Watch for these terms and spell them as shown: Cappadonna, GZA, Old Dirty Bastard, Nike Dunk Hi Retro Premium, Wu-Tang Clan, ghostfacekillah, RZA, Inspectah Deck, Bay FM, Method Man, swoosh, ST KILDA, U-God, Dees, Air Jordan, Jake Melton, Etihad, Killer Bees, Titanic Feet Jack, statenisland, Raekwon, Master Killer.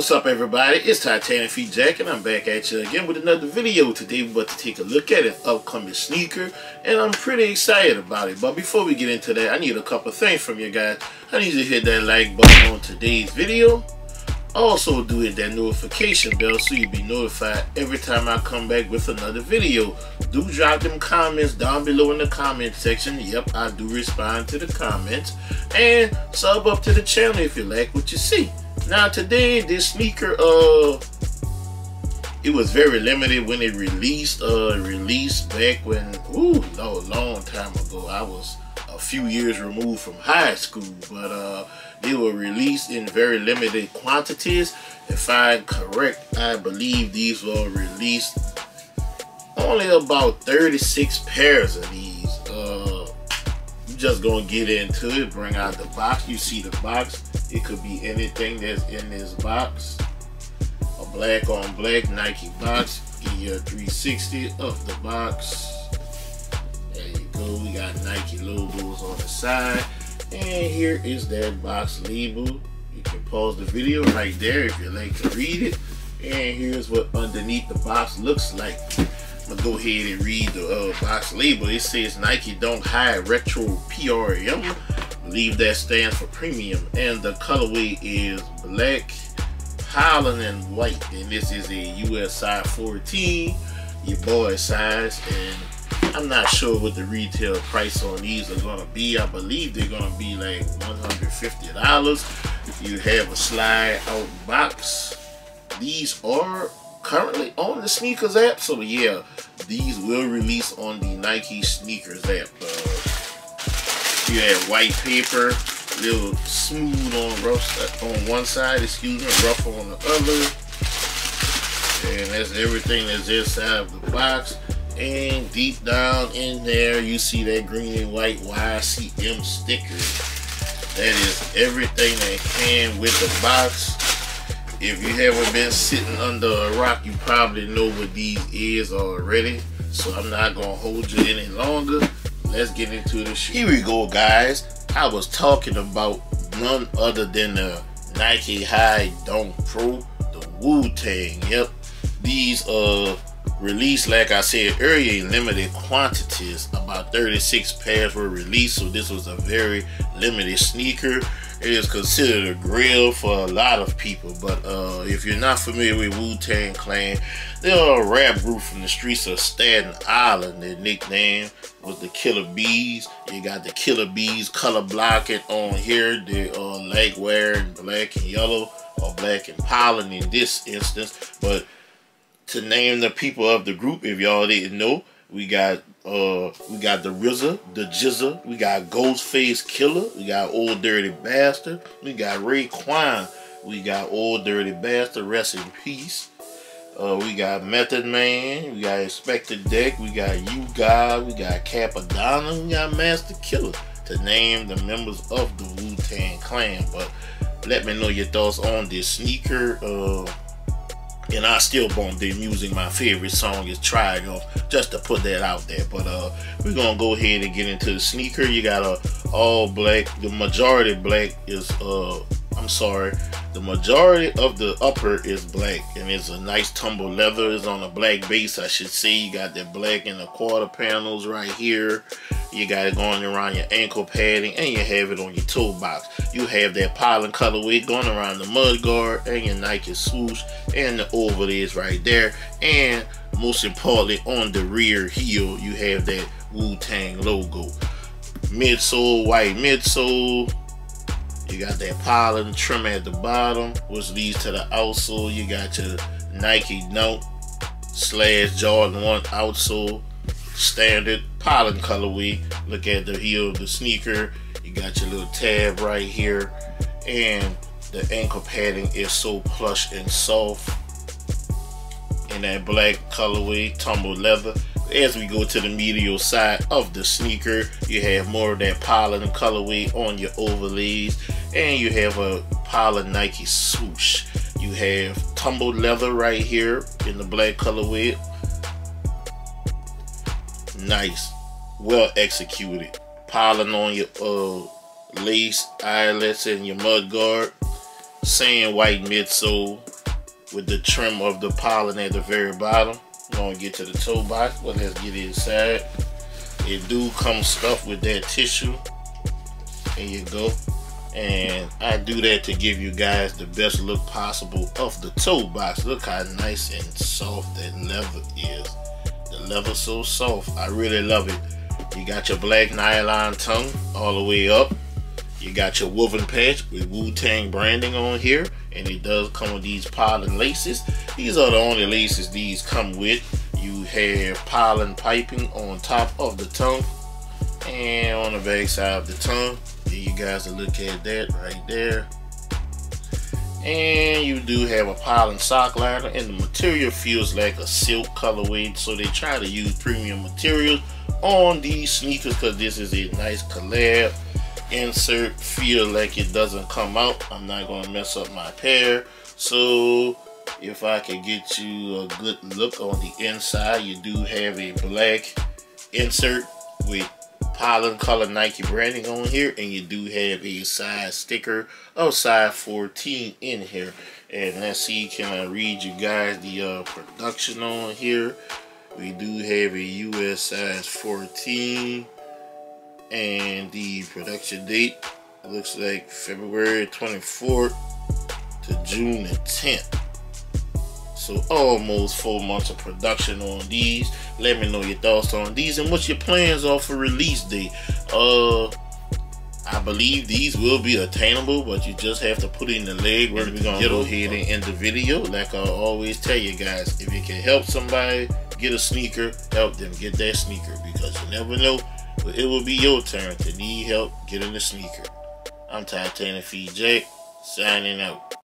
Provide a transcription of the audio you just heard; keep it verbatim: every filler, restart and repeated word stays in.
What's up, everybody? It's Titanic Feet Jack, and I'm back at you again with another video. Today we're about to take a look at an upcoming sneaker, and I'm pretty excited about it. But before we get into that, I need a couple things from you guys. I need you to hit that like button on today's video. Also do hit that notification bell so you'll be notified every time I come back with another video. Do drop them comments down below in the comment section. Yep, I do respond to the comments. And sub up to the channel if you like what you see. Now today, this sneaker, uh, it was very limited when it released. Uh, it released back when, ooh, no, a long time ago. I was a few years removed from high school, but uh, they were released in very limited quantities. If I'm correct, I believe these were released only about thirty-six pairs of these. Uh, I'm just gonna get into it. Bring out the box. You see the box. It could be anything that's in this box. A black on black Nike box. Get your three sixty of the box. There you go. We got Nike logos on the side. And here is that box label. You can pause the video right there if you like to read it. And here's what underneath the box looks like. I'm gonna go ahead and read the uh, box label. It says Nike Dunk Hi Retro P R M. I believe that stands for premium, and the colorway is black, Holland, and white. And this is a U S size fourteen, your boy size. And I'm not sure what the retail price on these are gonna be. I believe they're gonna be like one hundred fifty dollars. You have a slide out box. These are currently on the sneakers app, so yeah, these will release on the Nike sneakers app. Uh, You have white paper, a little smooth on rough on one side, excuse me, rough on the other. And that's everything that's inside of the box. And deep down in there, you see that green and white Y C M sticker. That is everything that came with the box. If you haven't been sitting under a rock, you probably know what these is already. So I'm not gonna hold you any longer. Let's get into the shoe. Here we go, guys. I was talking about none other than the Nike High Dunk Pro, the Wu-Tang. Yep, these uh released, like I said earlier, in limited quantities. About thirty-six pairs were released, so this was a very limited sneaker. It is considered a grail for a lot of people, but uh if you're not familiar with Wu-Tang Clan, they're a rap group from the streets of Staten Island. Their nickname was the Killer Bees. You got the Killer Bees color blocking on here. They are like wearing black and yellow, or black and pollen in this instance. But to name the people of the group, if y'all didn't know, we got uh we got the R Z A, the G Z A, we got Ghostface Killah, we got Old Dirty Bastard, we got Raekwon, we got Old Dirty Bastard, rest in peace. Uh, we got Method Man, we got Inspectah Deck, we got U-God, we got Cappadonna, we got Master Killer, to name the members of the Wu-Tang Clan. But let me know your thoughts on this sneaker. Uh, and I still bump their music. My favorite song is Triangle, just to put that out there. But uh, we're going to go ahead and get into the sneaker. You got a all black, the majority black is... uh. I'm sorry, the majority of the upper is black, and it's a nice tumble leather. It's on a black base, I should say. You got that black and the quarter panels right here. You got it going around your ankle padding, and you have it on your toe box. You have that pollen colorway going around the mud guard and your Nike swoosh, and the oval is right there. And most importantly, on the rear heel, you have that Wu-Tang logo. Midsole, white midsole. You got that pollen trim at the bottom, which leads to the outsole. You got your Nike Dunk slash Jordan one outsole, standard pollen colorway. Look at the heel of the sneaker. You got your little tab right here, and the ankle padding is so plush and soft in that black colorway, tumbled leather. As we go to the medial side of the sneaker, you have more of that pollen colorway on your overlays, and you have a pollen Nike swoosh. You have tumbled leather right here in the black colorway. Nice, well executed. Pollen on your uh, lace eyelets and your mud guard. Sand white midsole. with the trim of the pollen at the very bottom. We're gonna get to the toe box, but let's get inside. It do come stuffed with that tissue. There you go. And I do that to give you guys the best look possible of the toe box. Look how nice and soft that leather is. The leather so soft, I really love it. You got your black nylon tongue all the way up. You got your woven patch with Wu-Tang branding on here, and it does come with these pollen laces. These are the only laces these come with. You have pollen piping on top of the tongue and on the back side of the tongue. You guys will look at that right there. And you do have a pollen sock liner, and the material feels like a silk colorway, so they try to use premium materials on these sneakers because this is a nice collab. Insert feel like it doesn't come out. I'm not going to mess up my pair, so if I can get you a good look on the inside, you do have a black insert with pollen color Nike branding on here, and you do have a size sticker of size fourteen in here. And let's see, can I read you guys the uh, production on here? We do have a U S size fourteen, and the production date looks like February twenty-fourth to June the tenth. So almost four months of production on these. Let me know your thoughts on these and what your plans are for release day. Uh, I believe these will be attainable, but you just have to put in the leg where we're gonna go ahead and end the video. Like I always tell you guys, if it can help somebody get a sneaker, help them get that sneaker, because you never know, but it will be your turn to need help getting the sneaker. I'm Titanic Feet Jack, signing out.